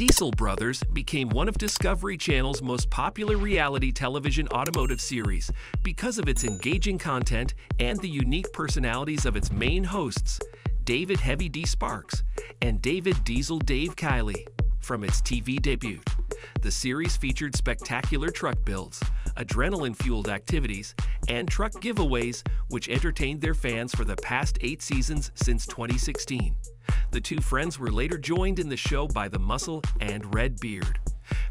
Diesel Brothers became one of Discovery Channel's most popular reality television automotive series because of its engaging content and the unique personalities of its main hosts, David Heavy D Sparks and David Diesel Dave Kiley. From its TV debut, the series featured spectacular truck builds, adrenaline-fueled activities, and truck giveaways, which entertained their fans for the past 8 seasons since 2016. The two friends were later joined in the show by The Muscle and Red Beard.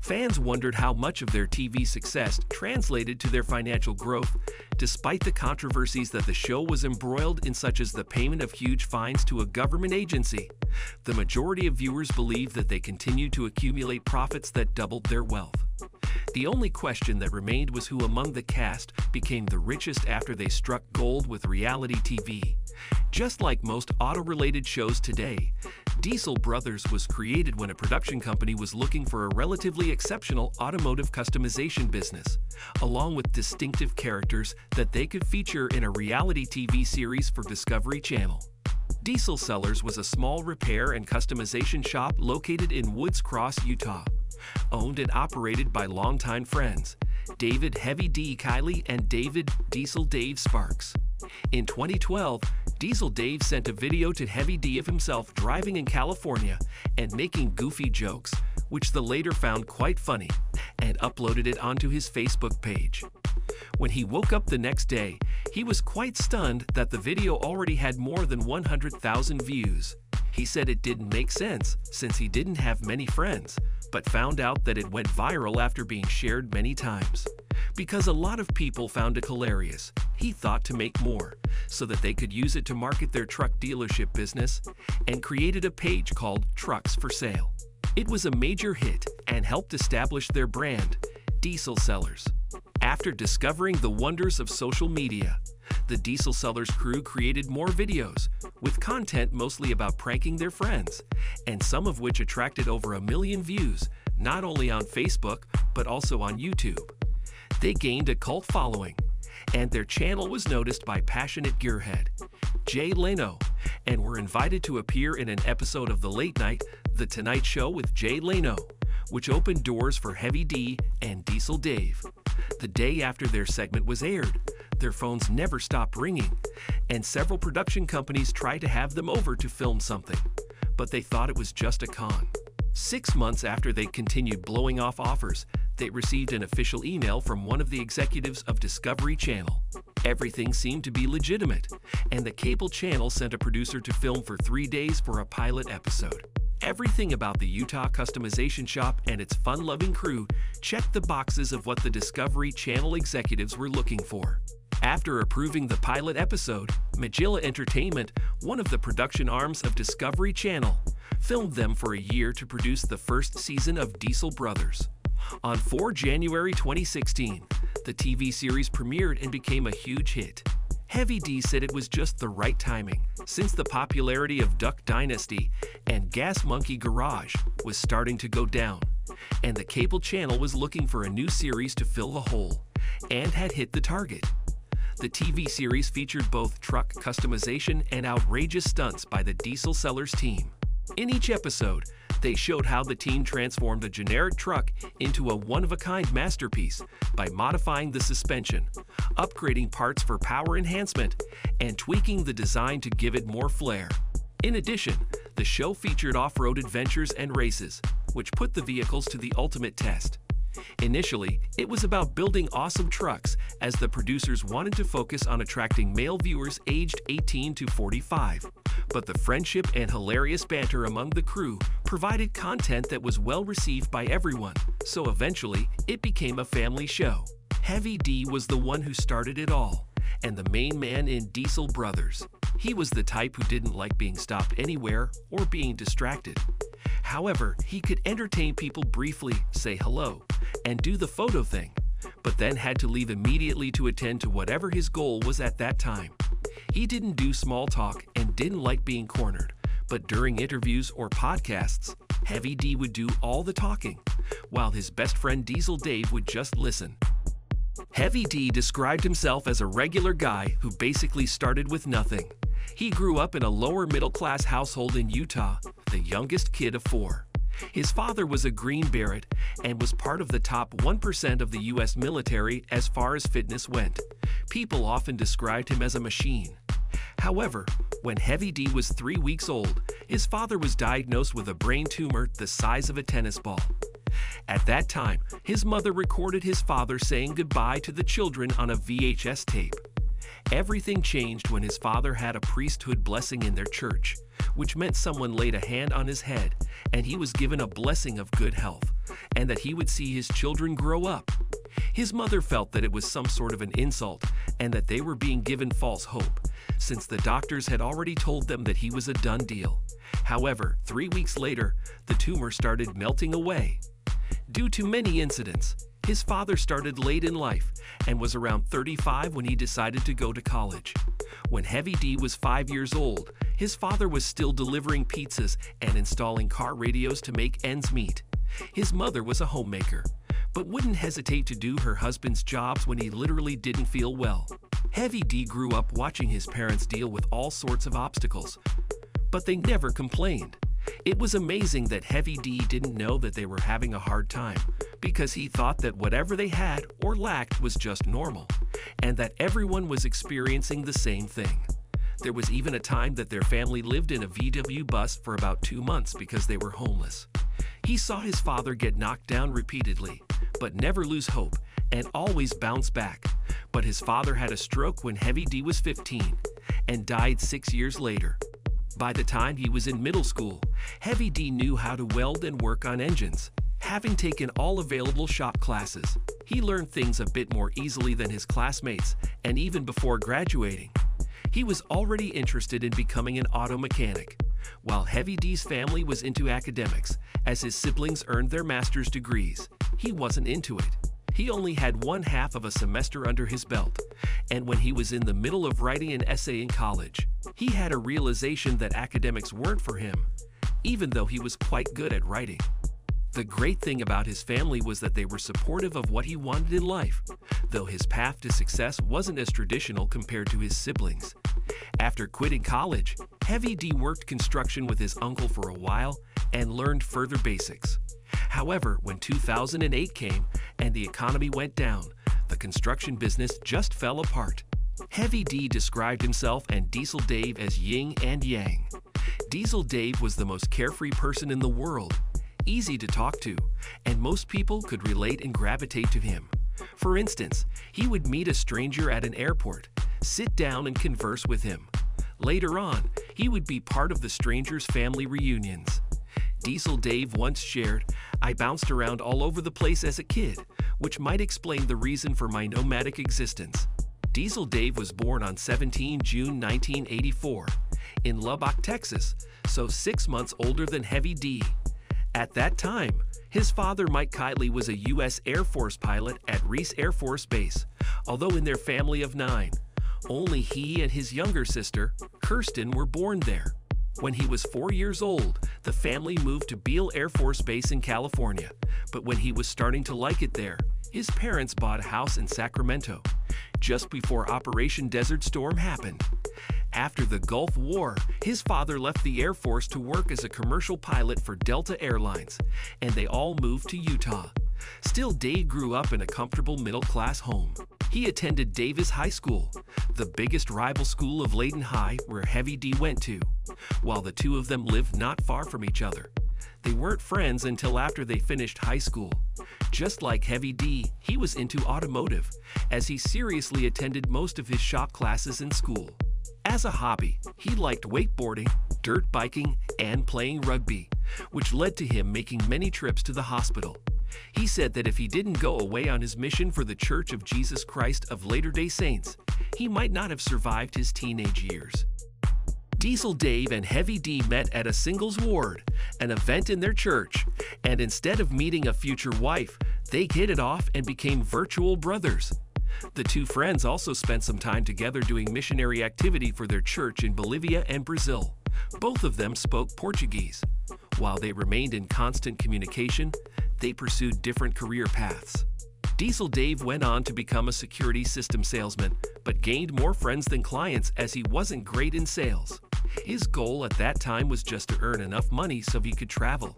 Fans wondered how much of their TV success translated to their financial growth, despite the controversies that the show was embroiled in, such as the payment of huge fines to a government agency. The majority of viewers believe that they continued to accumulate profits that doubled their wealth. The only question that remained was who among the cast became the richest after they struck gold with reality TV. Just like most auto-related shows today, Diesel Brothers was created when a production company was looking for a relatively exceptional automotive customization business, along with distinctive characters that they could feature in a reality TV series for Discovery Channel. Diesel Sellerz was a small repair and customization shop located in Woods Cross, Utah, owned and operated by longtime friends David Heavy D Kiley and David Diesel Dave Sparks. In 2012, Diesel Dave sent a video to Heavy D of himself driving in California and making goofy jokes, which the latter found quite funny, and uploaded it onto his Facebook page. When he woke up the next day, he was quite stunned that the video already had more than 100,000 views. He said it didn't make sense since he didn't have many friends, but found out that it went viral after being shared many times. Because a lot of people found it hilarious, he thought to make more, so that they could use it to market their truck dealership business, and created a page called Trucks for Sale. It was a major hit and helped establish their brand, Diesel Sellerz. After discovering the wonders of social media, the Diesel Sellerz crew created more videos, with content mostly about pranking their friends, and some of which attracted over 1 million views, not only on Facebook, but also on YouTube. They gained a cult following, and their channel was noticed by passionate gearhead Jay Leno, and were invited to appear in an episode of the late night, The Tonight Show with Jay Leno, which opened doors for Heavy D and Diesel Dave. The day after their segment was aired, their phones never stopped ringing, and several production companies tried to have them over to film something, but they thought it was just a con. 6 months after they continued blowing off offers, they received an official email from one of the executives of Discovery Channel. Everything seemed to be legitimate, and the cable channel sent a producer to film for 3 days for a pilot episode. Everything about the Utah customization shop and its fun-loving crew checked the boxes of what the Discovery Channel executives were looking for. After approving the pilot episode, Magilla Entertainment, one of the production arms of Discovery Channel, filmed them for a year to produce the first season of Diesel Brothers. On 4 January 2016, the TV series premiered and became a huge hit. Heavy D said it was just the right timing, since the popularity of Duck Dynasty and Gas Monkey Garage was starting to go down, and the cable channel was looking for a new series to fill the hole, and had hit the target. The TV series featured both truck customization and outrageous stunts by the Diesel Sellerz team. In each episode, they showed how the team transformed a generic truck into a one-of-a-kind masterpiece by modifying the suspension, upgrading parts for power enhancement, and tweaking the design to give it more flair. In addition, the show featured off-road adventures and races, which put the vehicles to the ultimate test. Initially, it was about building awesome trucks, as the producers wanted to focus on attracting male viewers aged 18 to 45. But the friendship and hilarious banter among the crew provided content that was well received by everyone, so eventually, it became a family show. Heavy D was the one who started it all, and the main man in Diesel Brothers. He was the type who didn't like being stopped anywhere or being distracted. However, he could entertain people briefly, say hello, and do the photo thing, but then had to leave immediately to attend to whatever his goal was at that time. He didn't do small talk and didn't like being cornered, but during interviews or podcasts, Heavy D would do all the talking, while his best friend Diesel Dave would just listen. Heavy D described himself as a regular guy who basically started with nothing. He grew up in a lower-middle-class household in Utah, the youngest kid of 4. His father was a Green Beret and was part of the top 1% of the U.S. military as far as fitness went. People often described him as a machine. However, when Heavy D was 3 weeks old, his father was diagnosed with a brain tumor the size of a tennis ball. At that time, his mother recorded his father saying goodbye to the children on a VHS tape. Everything changed when his father had a priesthood blessing in their church, which meant someone laid a hand on his head, and he was given a blessing of good health, and that he would see his children grow up. His mother felt that it was some sort of an insult, and that they were being given false hope, since the doctors had already told them that he was a done deal. However, 3 weeks later, the tumor started melting away. Due to many incidents, his father started late in life and was around 35 when he decided to go to college. When Heavy D was 5 years old, his father was still delivering pizzas and installing car radios to make ends meet. His mother was a homemaker, but wouldn't hesitate to do her husband's jobs when he literally didn't feel well. Heavy D grew up watching his parents deal with all sorts of obstacles, but they never complained. It was amazing that Heavy D didn't know that they were having a hard time, because he thought that whatever they had or lacked was just normal, and that everyone was experiencing the same thing. There was even a time that their family lived in a VW bus for about 2 months because they were homeless. He saw his father get knocked down repeatedly, but never lose hope and always bounce back. But his father had a stroke when Heavy D was 15 and died 6 years later. By the time he was in middle school, Heavy D knew how to weld and work on engines. Having taken all available shop classes, he learned things a bit more easily than his classmates, and even before graduating, he was already interested in becoming an auto mechanic, while Heavy D's family was into academics, as his siblings earned their master's degrees. He wasn't into it. He only had one half of a semester under his belt, and when he was in the middle of writing an essay in college, he had a realization that academics weren't for him, even though he was quite good at writing. The great thing about his family was that they were supportive of what he wanted in life, though his path to success wasn't as traditional compared to his siblings. After quitting college, Heavy D worked construction with his uncle for a while and learned further basics. However, when 2008 came and the economy went down, the construction business just fell apart. Heavy D described himself and Diesel Dave as yin and yang. Diesel Dave was the most carefree person in the world, easy to talk to, and most people could relate and gravitate to him. For instance, he would meet a stranger at an airport, sit down and converse with him. Later on, he would be part of the stranger's family reunions. Diesel Dave once shared, "I bounced around all over the place as a kid, which might explain the reason for my nomadic existence." Diesel Dave was born on 17 June 1984 in Lubbock, Texas, so 6 months older than Heavy D. At that time, his father Mike Kiley was a U.S. Air Force pilot at Reese Air Force Base, although in their family of 9, only he and his younger sister, Kirsten, were born there. When he was 4 years old, the family moved to Beale Air Force Base in California, but when he was starting to like it there, his parents bought a house in Sacramento, just before Operation Desert Storm happened. After the Gulf War, his father left the Air Force to work as a commercial pilot for Delta Airlines, and they all moved to Utah. Still, Dave grew up in a comfortable middle-class home. He attended Davis High School, the biggest rival school of Layton High, where Heavy D went to. While the two of them lived not far from each other, they weren't friends until after they finished high school. Just like Heavy D, he was into automotive, as he seriously attended most of his shop classes in school. As a hobby, he liked wakeboarding, dirt biking, and playing rugby, which led to him making many trips to the hospital. He said that if he didn't go away on his mission for the Church of Jesus Christ of Latter-day Saints, he might not have survived his teenage years. Diesel Dave and Heavy D met at a singles ward, an event in their church, and instead of meeting a future wife, they hit it off and became virtual brothers. The two friends also spent some time together doing missionary activity for their church in Bolivia and Brazil. Both of them spoke Portuguese. While they remained in constant communication, they pursued different career paths. Diesel Dave went on to become a security system salesman, but gained more friends than clients as he wasn't great in sales. His goal at that time was just to earn enough money so he could travel.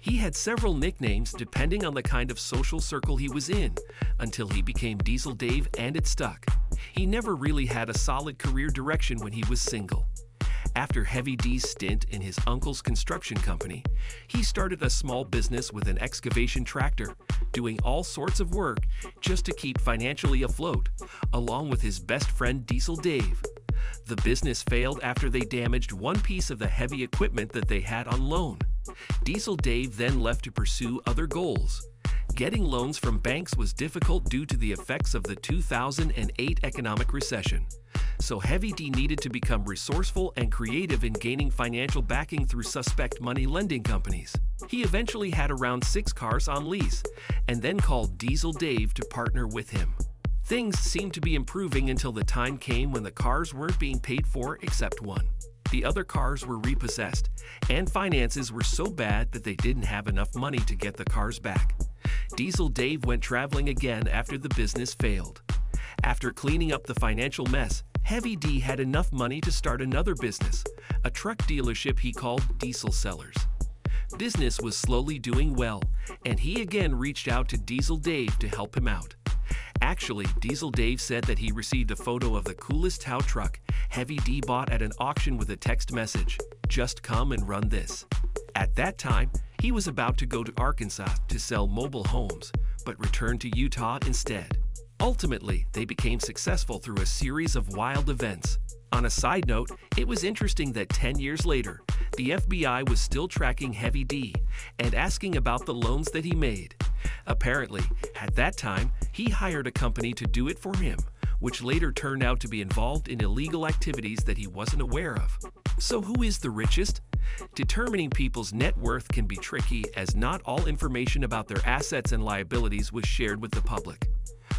He had several nicknames depending on the kind of social circle he was in, until he became Diesel Dave, and it stuck. He never really had a solid career direction when he was single. After Heavy D's stint in his uncle's construction company, he started a small business with an excavation tractor, doing all sorts of work just to keep financially afloat, along with his best friend Diesel Dave. The business failed after they damaged one piece of the heavy equipment that they had on loan. Diesel Dave then left to pursue other goals. Getting loans from banks was difficult due to the effects of the 2008 economic recession. So Heavy D needed to become resourceful and creative in gaining financial backing through suspect money lending companies. He eventually had around 6 cars on lease, and then called Diesel Dave to partner with him. Things seemed to be improving until the time came when the cars weren't being paid for except one. The other cars were repossessed, and finances were so bad that they didn't have enough money to get the cars back. Diesel Dave went traveling again after the business failed. After cleaning up the financial mess, Heavy D had enough money to start another business, a truck dealership he called Diesel Sellerz. Business was slowly doing well, and he again reached out to Diesel Dave to help him out. Actually, Diesel Dave said that he received a photo of the coolest tow truck Heavy D bought at an auction with a text message, "Just come and run this." At that time, he was about to go to Arkansas to sell mobile homes, but returned to Utah instead. Ultimately, they became successful through a series of wild events. On a side note, it was interesting that 10 years later, the FBI was still tracking Heavy D and asking about the loans that he made. Apparently, at that time, he hired a company to do it for him, which later turned out to be involved in illegal activities that he wasn't aware of. So who is the richest? Determining people's net worth can be tricky, as not all information about their assets and liabilities was shared with the public.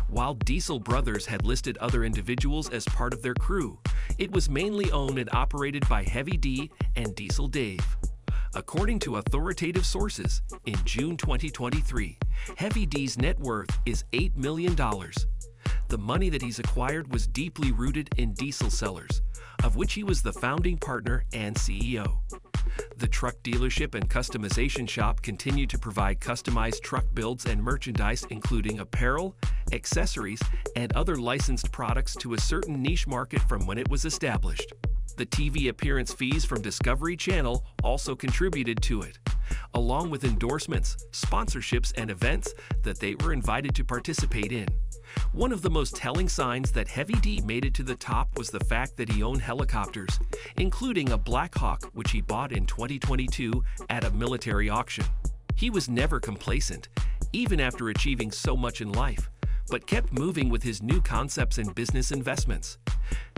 While Diesel Brothers had listed other individuals as part of their crew, it was mainly owned and operated by Heavy D and Diesel Dave. According to authoritative sources, in June 2023, Heavy D's net worth is $8 million. The money that he's acquired was deeply rooted in Diesel Sellerz, of which he was the founding partner and CEO. The truck dealership and customization shop continue to provide customized truck builds and merchandise, including apparel, accessories, and other licensed products to a certain niche market from when it was established. The TV appearance fees from Discovery Channel also contributed to it, along with endorsements, sponsorships, and events that they were invited to participate in. One of the most telling signs that Heavy D made it to the top was the fact that he owned helicopters, including a Black Hawk, which he bought in 2022 at a military auction. He was never complacent, even after achieving so much in life, but kept moving with his new concepts and business investments.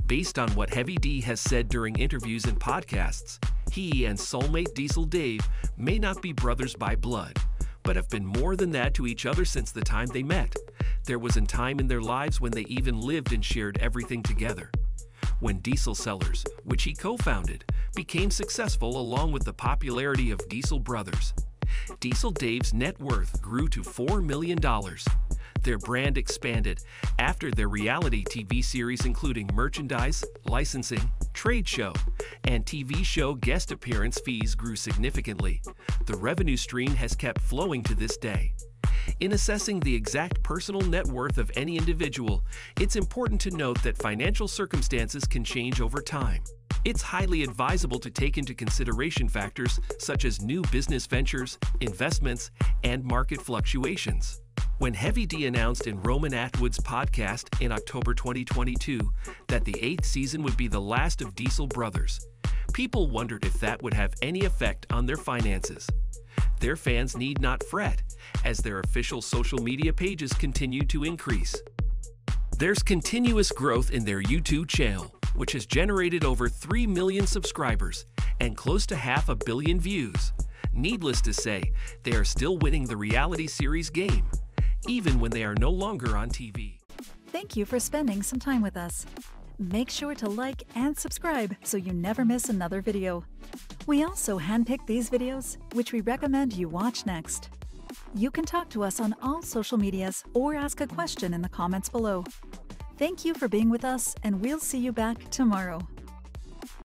Based on what Heavy D has said during interviews and podcasts, he and soulmate Diesel Dave may not be brothers by blood, but have been more than that to each other since the time they met. There was a time in their lives when they even lived and shared everything together. When Diesel Sellerz, which he co-founded, became successful along with the popularity of Diesel Brothers, Diesel Dave's net worth grew to $4 million. Their brand expanded after their reality TV series, including merchandise, licensing, trade show, and TV show guest appearance fees grew significantly. The revenue stream has kept flowing to this day. In assessing the exact personal net worth of any individual, it's important to note that financial circumstances can change over time. It's highly advisable to take into consideration factors such as new business ventures, investments, and market fluctuations. When Heavy D announced in Roman Atwood's podcast in October 2022 that the 8th season would be the last of Diesel Brothers, people wondered if that would have any effect on their finances. Their fans need not fret, as their official social media pages continue to increase. There's continuous growth in their YouTube channel, which has generated over 3 million subscribers and close to 500 million views. Needless to say, they are still winning the reality series game, even when they are no longer on TV. Thank you for spending some time with us. Make sure to like and subscribe so you never miss another video. We also handpick these videos, which we recommend you watch next. You can talk to us on all social medias or ask a question in the comments below. Thank you for being with us, and we'll see you back tomorrow.